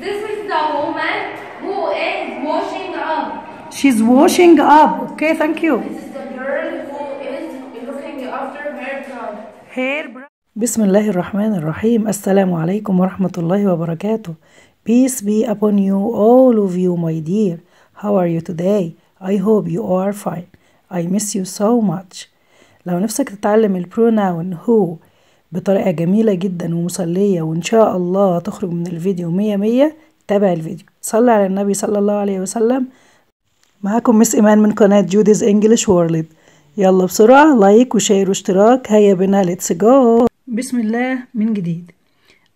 This is the woman who is washing up. She's washing up. Okay, thank you. This is the girl who is looking after her hair. Bismillah ar-Rahman rahim. Assalamu alaykum wa rahmatullahi wa barakatuh. Peace be upon you, all of you, my dear. How are you today? I hope you are fine. I miss you so much. لو نفسك تتعلم البروناون هو بطريقة جميلة جدا ومسلية وإن شاء الله تخرج من الفيديو 100 تابع الفيديو. صلى على النبي صلى الله عليه وسلم. معاكم مس إيمان من قناة جوديز إنجلش وورلد. يلا بسرعة لايك وشير واشتراك. هيا بنا ليتس جو. بسم الله من جديد.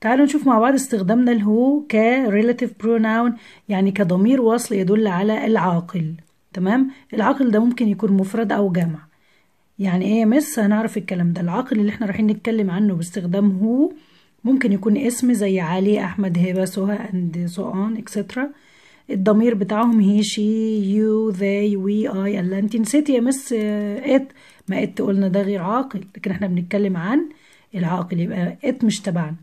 تعالوا نشوف مع بعض استخدامنا الهو كريلاتيف بروناون، يعني كضمير وصل يدل على العاقل. تمام، العاقل ده ممكن يكون مفرد أو جمع. يعني ايه يا مس؟ هنعرف الكلام ده. العاقل اللي احنا رايحين نتكلم عنه باستخدام هو ممكن يكون اسم زي علي، احمد، هبه، سهى اند سو اون اكسترا. الضمير بتاعهم هي، شي، يو، ذي، وي، اي، الا. انت نسيتي يا مس ات، ما ات قلنا ده غير عاقل، لكن احنا بنتكلم عن العاقل يبقى ات مش تبعنا.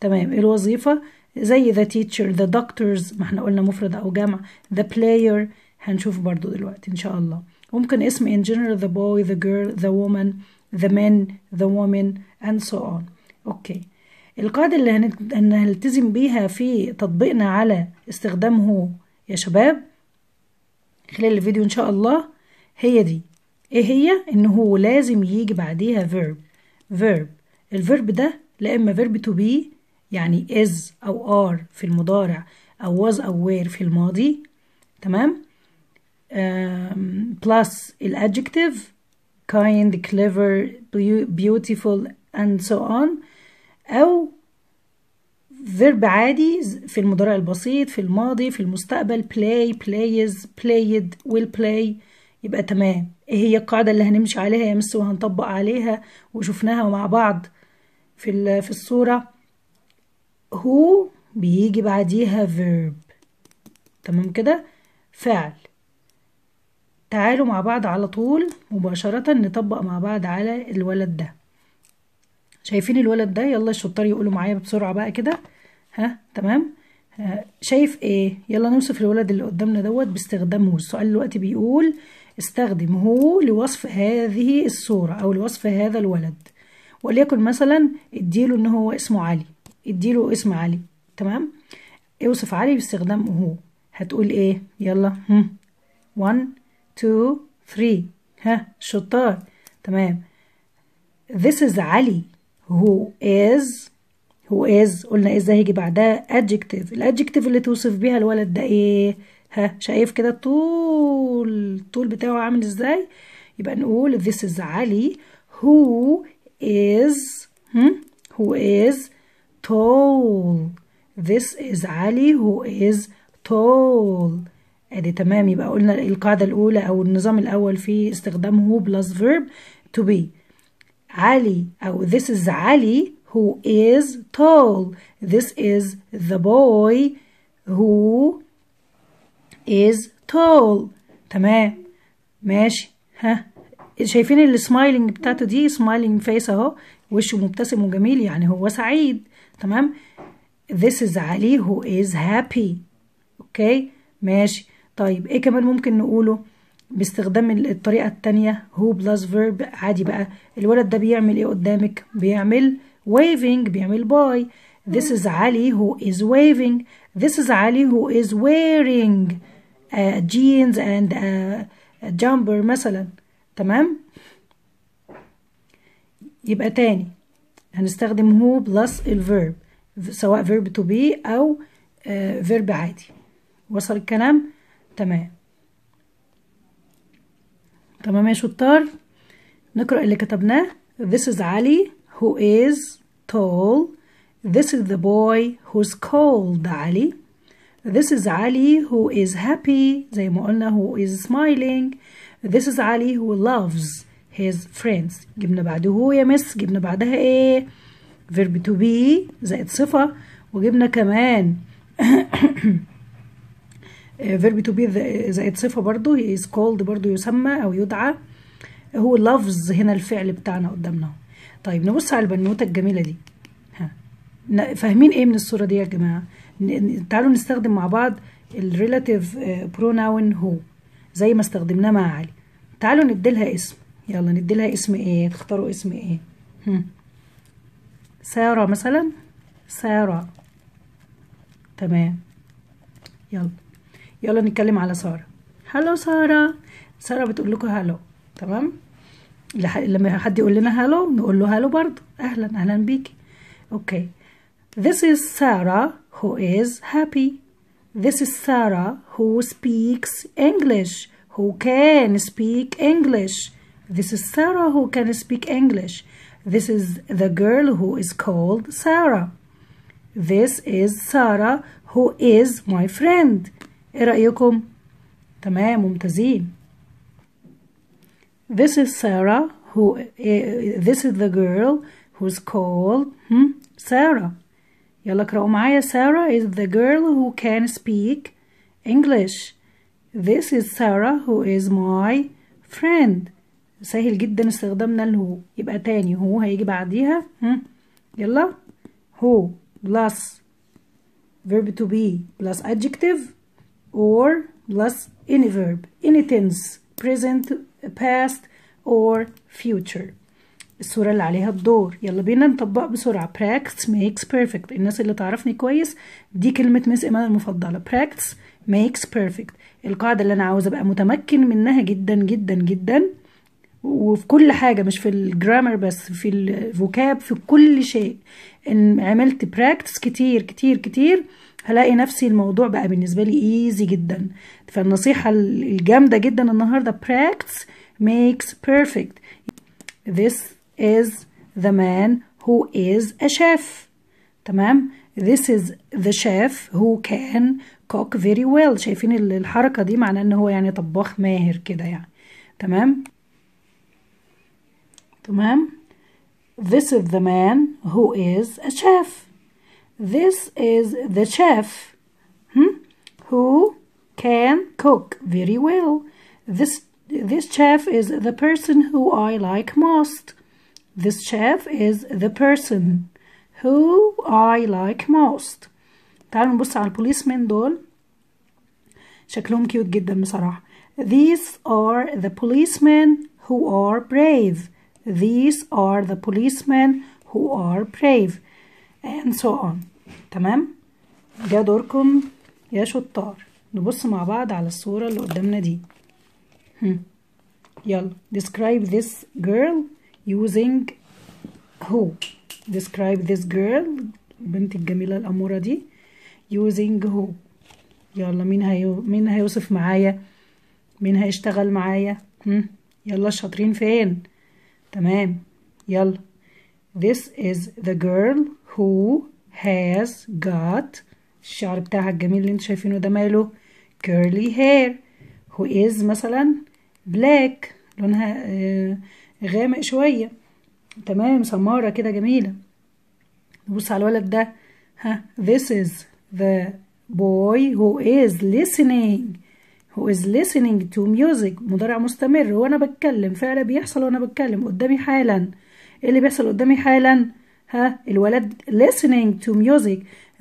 تمام. الوظيفه زي ذا تيتشر، ذا دكتورز، ما احنا قلنا مفرد او جمع. ذا بلاير هنشوف برضو دلوقتي ان شاء الله. ممكن اسم in general، the boy، the girl، the woman، the men، the woman and so on. اوكي، القاعدة اللي هنلتزم بيها في تطبيقنا على استخدام هو يا شباب خلال الفيديو ان شاء الله هي دي. ايه هي؟ ان هو لازم يجي بعديها verb. الverb ده لا اما verb to be يعني is او are في المضارع او was او were في الماضي. تمام. Plus الادجكتيف kind، clever، beautiful and so on، أو verb عادي في المضارع البسيط في الماضي في المستقبل، play، plays، played، will play. يبقى تمام. ايه هي القاعدة اللي هنمشي عليها يا مس وهنطبق عليها وشفناها مع بعض في الصورة؟ هو بيجي بعديها verb. تمام كده، فعل. تعالوا مع بعض على طول مباشرة نطبق مع بعض على الولد ده. شايفين الولد ده؟ يلا الشطار يقولوا معايا بسرعة بقى كده. ها تمام. شايف ايه؟ يلا نوصف الولد اللي قدامنا دوت باستخدام هو. السؤال دلوقتي بيقول استخدم هو لوصف هذه الصورة او لوصف هذا الولد، وليكن مثلا اديله ان هو اسمه علي، اديله اسم علي. تمام، اوصف علي باستخدام هو. هتقول ايه؟ يلا 1 2 3. ها شطار. تمام. This is علي who is قلنا إزاي هيجي بعدها adjective. الادجكتيف اللي توصف بيها الولد ده ايه؟ ها شايف كده الطول بتاعه عامل ازاي؟ يبقى نقول this is علي who is tall. This is علي who is tall. ادي تمام. يبقى قلنا القاعدة الأولى أو النظام الأول في استخدام هو بلس verb to be. علي أو this is علي who is tall. This is the boy who is tall. تمام ماشي. ها شايفين السمايلنج بتاعته دي؟ سمايلنج فيس أهو، وشه مبتسم وجميل يعني هو سعيد. تمام. This is علي who is happy. أوكي ماشي. طيب ايه كمان ممكن نقوله باستخدام الطريقة التانية هو بلس فيرب عادي بقى؟ الولد ده بيعمل ايه قدامك؟ بيعمل waving، بيعمل باي. This is علي who is waving. This is علي who is wearing jeans and a jumper مثلا. تمام. يبقى تاني هنستخدم هو بلس الفيرب سواء فيرب to be او فيرب عادي. وصل الكلام؟ تمام تمام يا شطار. نقرأ اللي كتبناه. This is علي who is tall. This is the boy who's called علي. This is علي who is happy زي ما قلنا who is smiling. This is علي who loves his friends. جبنا بعده هو يا مس، جبنا بعدها ايه؟ verb to be زائد صفة، وجبنا كمان verb to be زائد صفة برضو. he is called برضو يسمى أو يدعى. هو loves هنا الفعل بتاعنا قدامنا. طيب نبص على البنوتة الجميلة دي. ها فاهمين ايه من الصورة دي يا جماعة؟ تعالوا نستخدم مع بعض الريلاتيف بروناون هو زي ما استخدمناه مع علي. تعالوا نديلها اسم، يلا نديلها اسم ايه؟ تختاروا اسم ايه؟ سارة مثلا، سارة، تمام. يلا نتكلم على سارة. هلو سارة. سارة بتقول لكم هلو، تمام. لما حد يقول لنا هلو نقول له هلو برضه، اهلا اهلا بيكي. اوكي. This is Sarah who is happy. This is Sarah who speaks English, who can speak English. This is Sarah who can speak English. This is the girl who is called Sarah. This is Sarah who is my friend. ايه رأيكم؟ تمام، ممتازين. This is Sarah who this is the girl who's called Sarah. يلا اقرأوا معايا. Sarah is the girl who can speak English. This is Sarah who is my friend. سهل جدا استخدامنا الهو. يبقى تاني هو هيجي بعديها يلا هو plus verb to be plus adjective or plus any verb any tense present past or future. الصورة اللي عليها الدور. يلا بينا نطبق بسرعة. practice makes perfect. الناس اللي تعرفني كويس دي كلمة مس إيمان المفضلة. practice makes perfect. القاعدة اللي أنا عاوزة أبقى متمكن منها جدا جدا جدا، وفي كل حاجة، مش في الجرامر بس، في الفوكاب، في كل شيء. إن عملت براكتس كتير كتير كتير هلاقي نفسي الموضوع بقى بالنسبة لي ايزي جدا. فالنصيحة الجامدة جدا النهاردة practice makes perfect. This is the man who is a chef. تمام؟ This is the chef who can cook very well. شايفين الحركة دي معناه ان هو يعني طباخ ماهر كده يعني. تمام؟ تمام. This is the man who is a chef. This is the chef who can cook very well. This chef is the person who I like most. This chef is the person who I like most. تعالوا نبص على البوليسمين دول، شكلهم كيوت جدا بصراحة. These are the policemen who are brave. These are the policemen who are brave and so on. تمام؟ ده دوركم يا شطار. نبص مع بعض على الصورة اللي قدامنا دي. يلا describe this girl using who. describe this girl، البنت الجميلة الأمورة دي، using who. يلا مين هيوصف معايا؟ مين هيشتغل معايا؟ يلا الشاطرين فين؟ تمام. يلا this is the girl who has got الشعر بتاعها الجميل اللي انتوا شايفينه ده ماله curly hair. who is مثلا black، لونها غامق شوية، تمام، سمارة كده جميلة. نبص على الولد ده. ها this is the boy who is listening to music. مضارع مستمر، وانا بتكلم، فعل بيحصل وانا بتكلم، قدامي حالا. ايه اللي بيحصل قدامي حالا؟ ها الولد listening to music.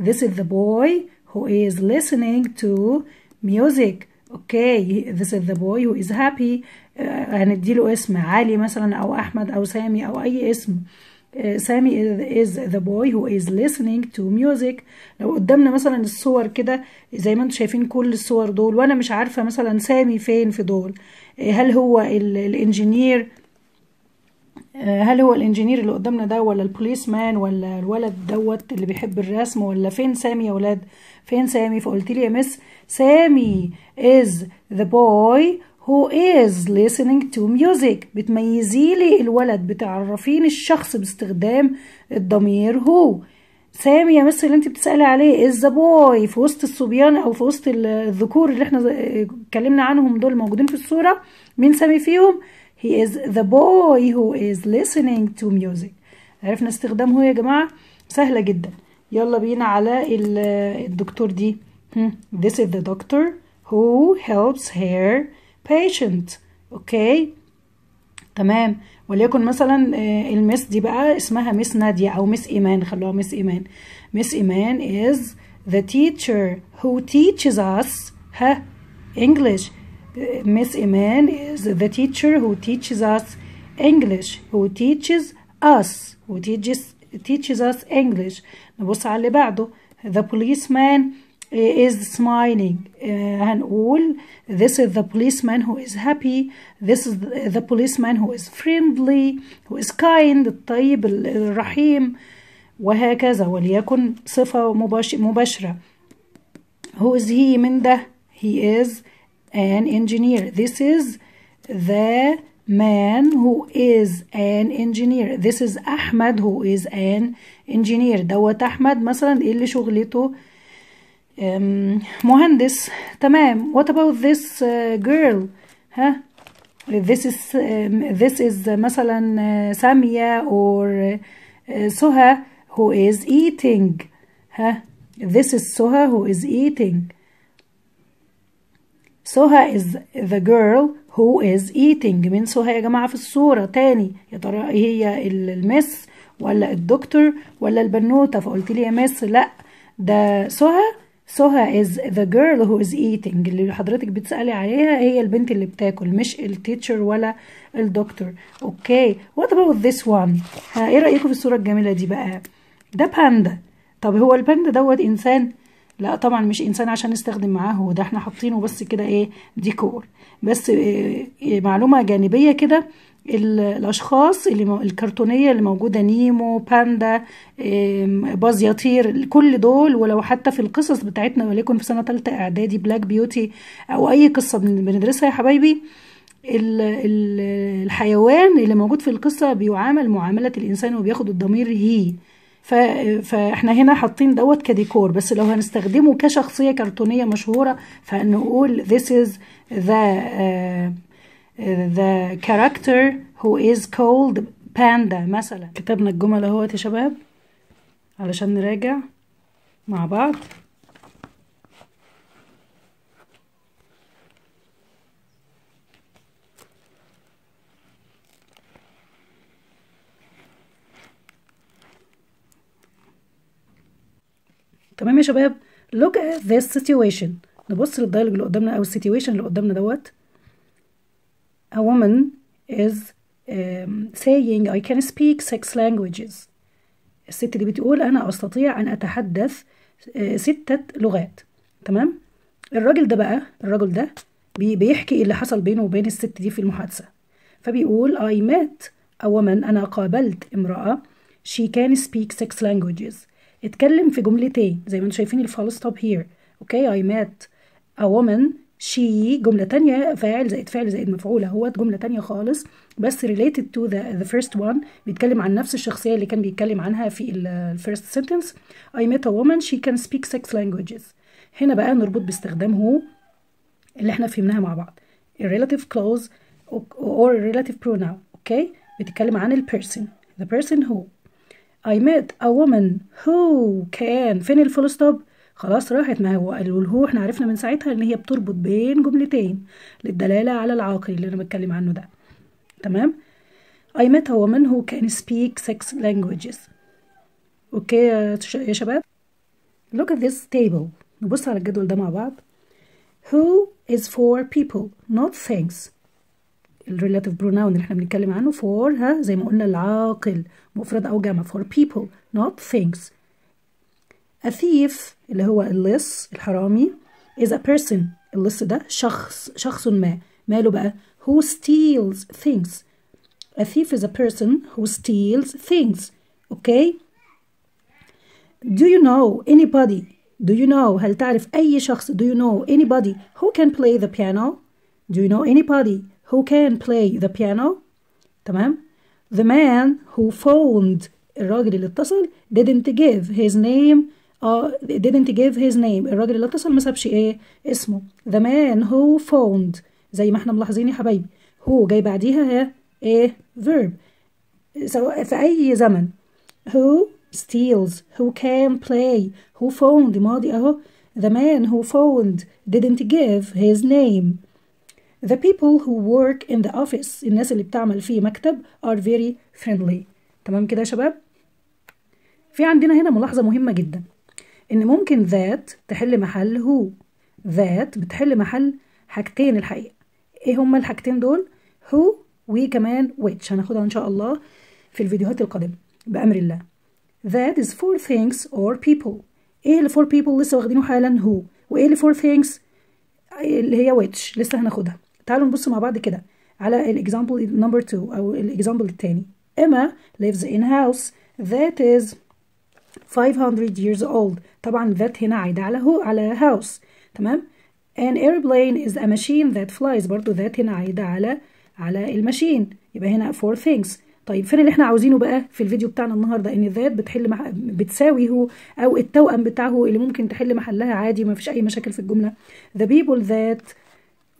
this is the boy who is listening to music. اوكي. this is the boy who is happy. هنديله اسم علي مثلا او احمد او سامي او اي اسم. سامي is the boy who is listening to music. لو قدامنا مثلا الصور كده زي ما انتم شايفين كل الصور دول، وانا مش عارفه مثلا سامي فين في دول. هل هو الانجينير؟ هل هو الانجينير اللي قدامنا ده، ولا البوليس مان، ولا الولد دوت اللي بيحب الرسم، ولا فين سامي يا ولاد؟ فين سامي؟ فقلت لي يا مس سامي is the boy who is listening to music. بتميزي لي الولد، بتعرفين الشخص باستخدام الضمير هو. سامي يا مس اللي انت بتسألي عليه is the boy. في وسط الصبيان او في وسط الذكور اللي احنا اتكلمنا عنهم دول موجودين في الصورة، مين سامي فيهم؟ he is the boy who is listening to music. عرفنا استخدامه يا جماعة، سهلة جدا. يلا بينا على الدكتور دي. this is the doctor who helps her patient. اوكي. تمام. وليكن مثلا المس دي بقى اسمها مس نادية او مس ايمان، خلوها مس ايمان. مس ايمان is the teacher who teaches us English. Miss Iman is the teacher who teaches us English. Who teaches us English. نبص على اللي بعده. The policeman is smiling. هنقول this is the policeman who is happy. This is the policeman who is friendly, who is kind. الطيب الرحيم وهكذا. وليكن صفة مباشرة. Who is he من ده؟ He is an engineer. This is the man who is an engineer. This is Ahmed who is an engineer. دوت أحمد مثلا اللي شغلته مهندس. تمام. What about this girl؟ ها this is مثلا سامية or سهى who is eating. ها this is سهى who is eating. سهى is the girl who is eating. من سهى يا جماعة في الصورة تاني؟ يا ترى هي المس ولا الدكتور ولا البنوتة؟ فقلت لي يا مس لا ده سهى. سهى is the girl who is eating. اللي حضرتك بتسألي عليها هي البنت اللي بتاكل، مش التيتشر ولا الدكتور. اوكي. What about this one؟ ايه رأيكم في الصورة الجميلة دي بقى؟ ده باندا. طب هو الباندا دوت انسان؟ لا طبعا مش انسان عشان نستخدم معاه، هو ده احنا حاطينه بس كده ايه ديكور. بس معلومه جانبيه كده، الاشخاص اللي الكرتونيه اللي موجوده نيمو، باندا، باز يطير، كل دول ولو حتى في القصص بتاعتنا وليكن في سنه ثالثه اعدادي بلاك بيوتي او اي قصه بندرسها يا حبايبي، الحيوان اللي موجود في القصه بيعامل معامله الانسان وبياخد الضمير هي. فاحنا هنا حاطين دوت كديكور، بس لو هنستخدمه كشخصيه كرتونيه مشهوره فنقول this is the character who is called panda مثلا. كتبنا الجمل اهوت يا شباب علشان نراجع مع بعض. تمام يا شباب. look at this situation. نبص للدايلوج اللي قدامنا او السيتويشن اللي قدامنا دوت. a woman is saying I can speak 6 languages. الست دي بتقول انا استطيع ان اتحدث 6 لغات. تمام. الراجل ده بيحكي اللي حصل بينه وبين الست دي في المحادثه، فبيقول I met a woman. انا قابلت امراه she can speak 6 languages. اتكلم في جملتين زي ما انتم شايفين الفول ستوب هير. اوكي. I met a woman she جملة تانية، فاعل زائد فعل زائد مفعول اهوت، جملة تانية خالص بس related to the first one، بيتكلم عن نفس الشخصية اللي كان بيتكلم عنها في ال first sentence. I met a woman she can speak 6 languages. هنا بقى نربط باستخدام هو اللي احنا فهمناها مع بعض، relative clause or relative pronoun. اوكي. بيتكلم عن ال person، the person who. I met a woman who can. فين الفول ستوب؟ خلاص راحت. ما هو الهو احنا عرفنا من ساعتها ان هي بتربط بين جملتين للدلالة على العاقل اللي انا بتكلم عنه ده. تمام. I met a woman who can speak 6 languages. اوكي يا شباب. Look at this table. نبص على الجدول ده مع بعض. Who is for people not things. الريلاتيف بروناون اللي احنا بنتكلم عنه فور، ها زي ما قلنا العاقل مفرد او جمع، فور people not things. A thief اللي هو اللص الحرامي is a person. اللص ده شخص ما. ماله بقى؟ who steals things. A thief is a person who steals things. اوكي. Do you know anybody? Do you know هل تعرف اي شخص؟ Do you know anybody who can play the piano? Do you know anybody who can play the piano. تمام. The man who phoned. الراجل اللي اتصل didn't give his name. الراجل اللي اتصل ما سابش ايه اسمه. The man who phoned زي ما احنا ملاحظين يا حبايبي، هو جاي بعديها ايه verb سواء في اي زمن. Who steals, who can play, who phoned ماضي اهو. The man who phoned didn't give his name. The people who work in the office, الناس اللي بتعمل في مكتب, are very friendly. تمام كده يا شباب؟ في عندنا هنا ملاحظة مهمة جدا, إن ممكن that تحل محل who. that بتحل محل حاجتين الحقيقة. إيه هما الحاجتين دول؟ who وكمان which, هناخدها إن شاء الله في الفيديوهات القادمة بأمر الله. that is for things or people. إيه اللي for people لسه واخدينه حالا who, وإيه اللي for things اللي هي which لسه هناخدها. تعالوا نبص مع بعض كده على الإكزامبل نمبر 2 أو الإكزامبل التاني. Emma lives in house that is 500 years old. طبعا that هنا عايدة على هو على house. تمام. An airplane is a machine that flies. برضو that هنا عايدة على الماشين. يبقى هنا for things. طيب فين اللي احنا عاوزينه بقى في الفيديو بتاعنا النهارده؟ ان ذات بتحل بتساوي هو او التوأم بتاعه اللي ممكن تحل محلها عادي, ما فيش اي مشاكل في الجمله. The people that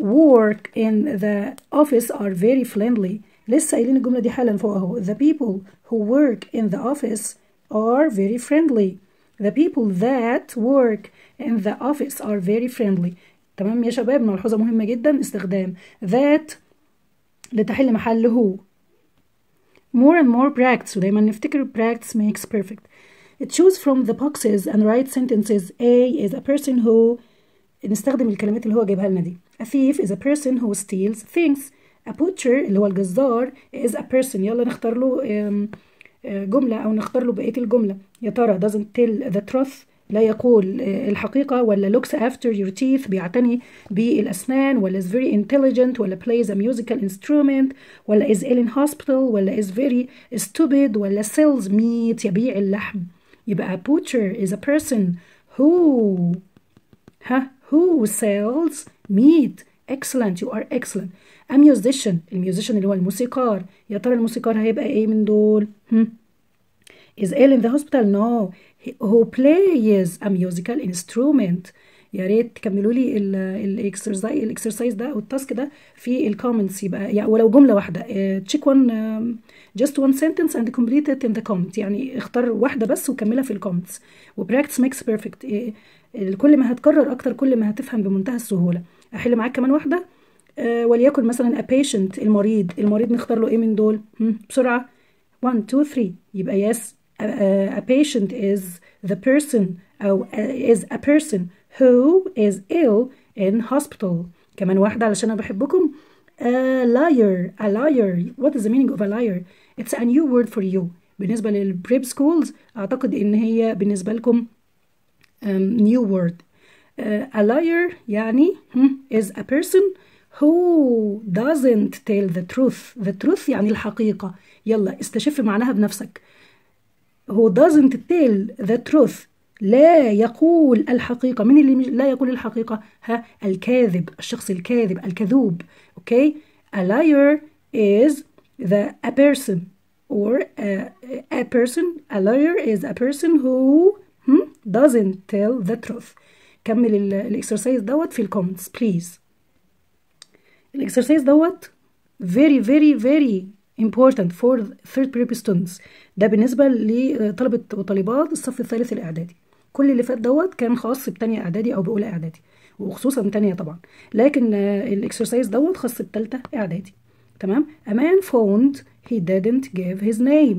work in the office are very friendly. لسه قايلين الجمله دي حالا فوق اهو. The people who work in the office are very friendly. The people that work in the office are very friendly. تمام يا شباب؟ ملحوظه مهمه جدا, استخدام that لتحل محل هو. More and more practice, ودايما نفتكر practice makes perfect. Choose from the boxes and write sentences. A is a person who, نستخدم الكلمات اللي هو جايبها لنا دي. A thief is a person who steals things. A butcher اللي هو الجزار is a person. يلا نختار له جملة أو نختار له بقية الجملة. يا ترى doesn't tell the truth, لا يقول الحقيقة, ولا looks after your teeth, بيعتني بالأسنان, ولا is very intelligent, ولا plays a musical instrument, ولا is ill in hospital, ولا is very stupid, ولا sells meat, يبيع اللحم. يبقى a butcher is a person who who sells meat. Excellent, you are excellent. A musician, الميوزيشن اللي هو الموسيقار. يا ترى الموسيقار هيبقى ايه من دول؟ Is ill in the hospital? No. Who plays a musical instrument. يا ريت تكملوا لي الاكسرسايز ده او التاسك ده في الكومنتس. يبقى يعني ولو جمله واحده, check one just one sentence and complete it in the comment. يعني اختار واحده بس وكملها في الكومنتس. وبراكتس ميكس بيرفكت, كل ما هتكرر اكتر كل ما هتفهم بمنتهى السهوله. احل معاك كمان واحده, وليكن مثلا a patient المريض نختار له ايه من دول بسرعه؟ 1 2 3. يبقى يس a patient is the person أو is a person who is ill in hospital. كمان واحدة علشان أنا بحبكم. A liar. What is the meaning of a liar? It's a new word for you. بالنسبة للبريب schools أعتقد إن هي بالنسبة لكم new word. A liar يعني is a person who doesn't tell the truth. The truth يعني الحقيقة. يلا استشف معناها بنفسك. Who doesn't tell the truth, لا يقول الحقيقة. من اللي لا يقول الحقيقة؟ الكاذب, الشخص الكاذب, الكذوب. اوكي. A liar is a person or a person. A liar is a person who doesn't tell the truth. كمل الاكسرسايز دوت في الكومنتس بليز. الاكسرسايز دوت very very very important for third period students. ده بالنسبة لطلبة وطالبات الصف الثالث الإعدادي. كل اللي فات دوت كان خاص بتانية إعدادي أو بأولى إعدادي, وخصوصا تانية طبعا, لكن الإكسرسايز دوت خاص بتالتة إعدادي. تمام. A man phoned he didn't give his name.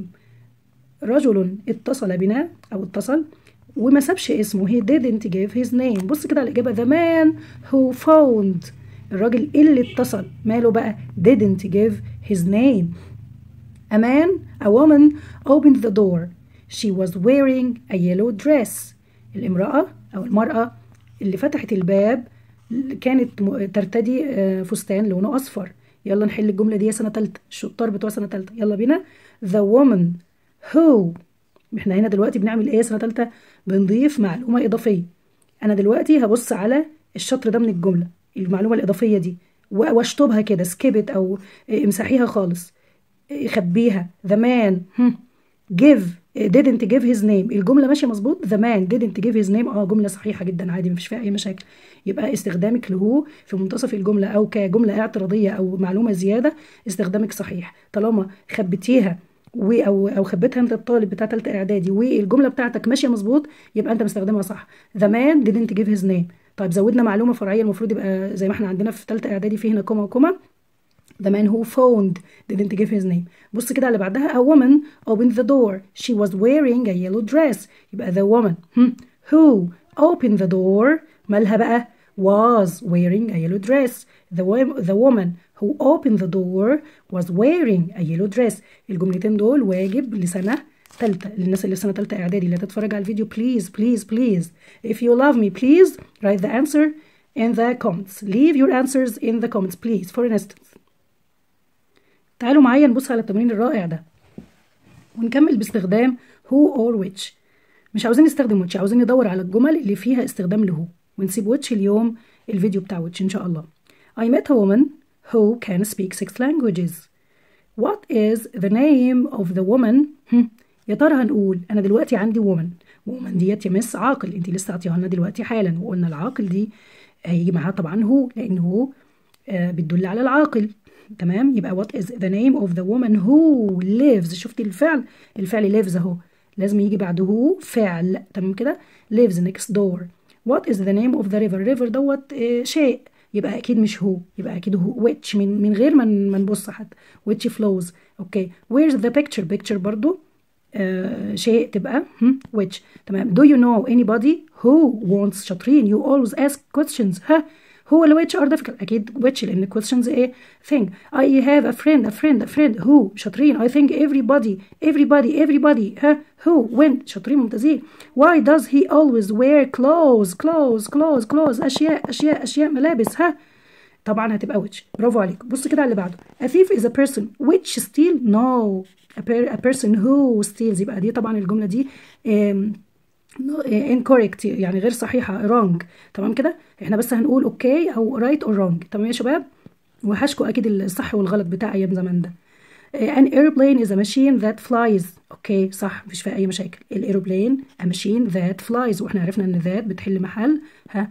رجل اتصل بنا أو اتصل وما سابش اسمه, he didn't give his name. بص كده على الإجابة. The man who phoned, الراجل اللي اتصل, ماله بقى؟ didn't give his name. A man, a woman opened the door. She was wearing a yellow dress. الامرأة أو المرأة اللي فتحت الباب كانت ترتدي فستان لونه أصفر. يلا نحل الجملة دي يا سنة تالتة, الشطار بتوع سنة تالتة. يلا بينا. The woman who, احنا هنا دلوقتي بنعمل ايه يا سنة تالتة؟ بنضيف معلومة إضافية. أنا دلوقتي هبص على الشطر ده من الجملة, المعلومة الإضافية دي, واشطبها كده, سكبت أو امسحيها خالص, خبيها. The man didn't give his name. الجملة ماشية مظبوط. The man didn't give his name. جملة صحيحة جدا عادي, مفيش فيها أي مشاكل. يبقى استخدامك لهو في منتصف الجملة أو كجملة اعتراضية أو معلومة زيادة استخدامك صحيح, طالما خبتيها أو خبتها أنت الطالب بتاع تالتة إعدادي والجملة بتاعتك ماشية مظبوط, يبقى أنت مستخدمها صح. The man didn't give his name. طيب زودنا معلومه فرعيه المفروض يبقى زي ما احنا عندنا في ثالثه اعدادي في هنا كوما وكوما. The man who phoned didn't give his name. بص كده على اللي بعدها. A woman opened the door. She was wearing a yellow dress. يبقى the woman who opened the door مالها بقى was wearing a yellow dress. The woman who opened the door was wearing a yellow dress. الجملتين دول واجب لسنة تالتة. للناس اللي في سنة تالتة إعدادي اللي تتفرج على الفيديو please please please. If you love me please write the answer in the comments. Leave your answers in the comments please. For instance. تعالوا معايا نبص على التمرين الرائع ده ونكمل باستخدام who or which. مش عاوزين نستخدم which، عاوزين ندور على الجمل اللي فيها استخدام له ونسيب which اليوم الفيديو بتاع which إن شاء الله. I met a woman who can speak 6 languages. What is the name of the woman؟ يا ترى هنقول أنا دلوقتي عندي woman. woman ديت يا مس عاقل، أنت لسه عطيها لنا دلوقتي حالا، وقلنا العاقل دي هيجي معاها طبعا هو لأنه بتدل على العاقل. تمام، يبقى what is the name of the woman who lives. شفتي الفعل، الفعل lives اهو لازم يجي بعده فعل، تمام كده، lives next door. what is the name of the river. river دوت شيء، يبقى اكيد مش هو، يبقى اكيد هو which من غير ما نبص حتى which flows. اوكي where's the picture. picture برضو شيء تبقى which. تمام. do you know anybody who wants. شاطرين، you always ask questions. ها هو اللي which are difficult، أكيد which لأن questions إيه thing. I have a friend a friend a friend who. شاطرين. I think everybody everybody everybody ها who when. شاطرين ممتازين. why does he always wear clothes clothes clothes clothes. أشياء أشياء أشياء ملابس. ها طبعا هتبقى which. برافو عليك. بص كده على اللي بعده. a thief is a person which steal. no a person who steals. يبقى دي طبعا الجملة دي incorrect يعني غير صحيحه wrong. تمام كده، احنا بس هنقول اوكي او right or wrong. تمام يا شباب، وحشكوا اكيد الصح والغلط بتاع ايام زمان ده. an airplane is a machine that flies. اوكي صح، مفيش فيها اي مشاكل. الايروبلين a machine that flies، واحنا عرفنا ان that بتحل محل ها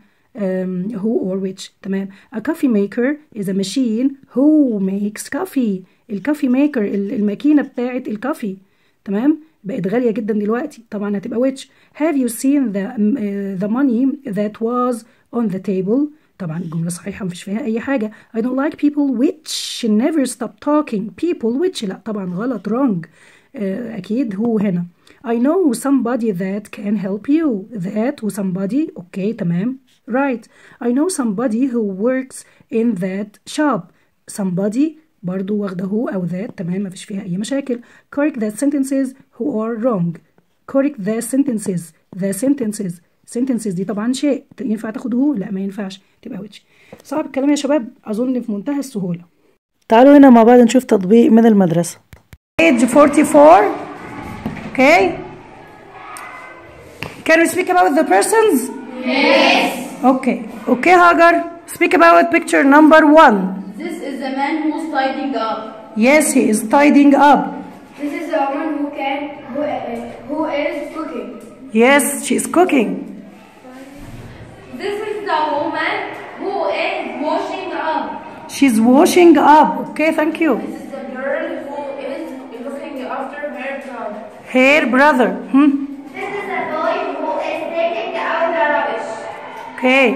who or which. تمام. a coffee maker is a machine who makes coffee. الكافي ميكر الماكينه بتاعه الكافي. تمام، بقت غالية جدا دلوقتي، طبعا هتبقى which. have you seen the money that was on the table. طبعا الجملة صحيحة مفيش فيها أي حاجة. I don't like people which never stop talking. people which لا طبعا غلط wrong. أكيد هو هنا. I know somebody that can help you. that و somebody أوكي تمام right. I know somebody who works in that shop. somebody برضو واخده هو أو that. تمام مفيش فيها أي مشاكل. correct the sentences who are wrong. correct the sentences the sentences sentences دي طبعا شيء، ينفع تاخد هو؟ لا ما ينفعش، تبقى which. صعب الكلام يا شباب، أظن في منتهى السهولة. تعالوا هنا مع بعض نشوف تطبيق من المدرسة. page 44. okay. can we speak about the persons. yes. okay. okay هاجر speak about picture number 1. This is the man who's tidying up. Yes, he is tidying up. This is the woman who is cooking. Yes, she is cooking. This is the woman who is washing up. She's washing up. Okay, thank you. This is the girl who is looking after her brother. Her brother. This is the boy who is taking out the rubbish. Okay.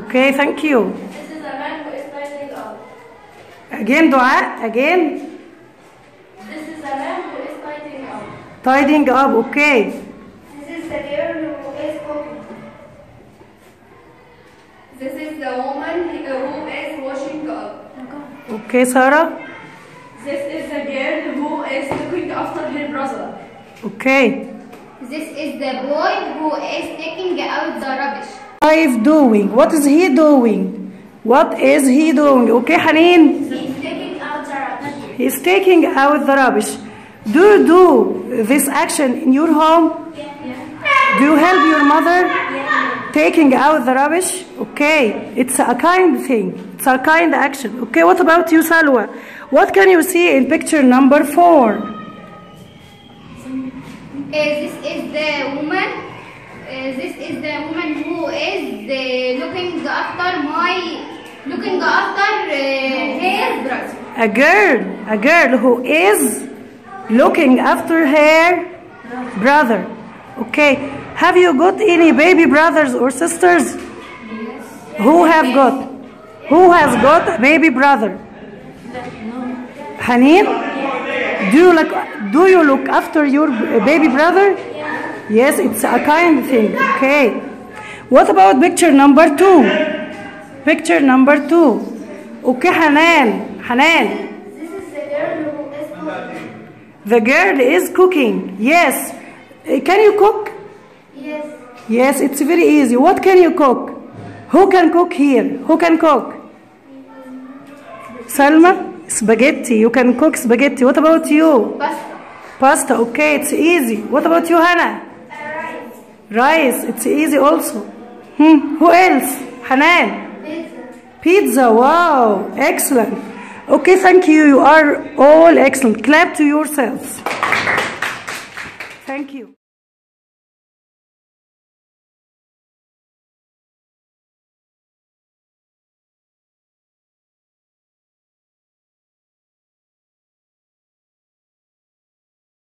Okay, thank you. This is a man who is tidying up. Again, dua. Again. This is a man who is tidying up. Tidying up, okay. This is the girl who is cooking. This is the woman who is washing up. Okay, Sarah. This is the girl who is looking after her brother. Okay. This is the boy who is taking out the rubbish. doing. What is he doing? What is he doing? Okay, Hanin. He's taking out the rubbish. He's taking out the rubbish. Do you do this action in your home? Yeah. Do you help your mother? Yeah. Taking out the rubbish? Okay. It's a kind thing. It's a kind action. Okay, what about you, Salwa? What can you see in picture number 4? This is the woman. This is the woman who is looking after her brother. A girl who is looking after her brother. Okay. Have you got any baby brothers or sisters? Yes. Who have got? Who has got a baby brother? No. Hanin? Yes. Do you look after your baby brother? Yes. Yes, it's a kind thing. Okay. What about picture number 2? Picture number 2. Okay, Hanan. The girl is cooking. Yes. Can you cook? Yes. Yes, it's very easy. What can you cook? Who can cook here? Who can cook? Salma? Spaghetti. You can cook spaghetti. What about you? Pasta. Pasta. Okay, it's easy. What about you, Hannah? Rice. Rice. It's easy also. Who else? Hanan. Pizza. Pizza. Wow. Excellent. Okay, thank you. You are all excellent. Clap to yourselves. Thank you.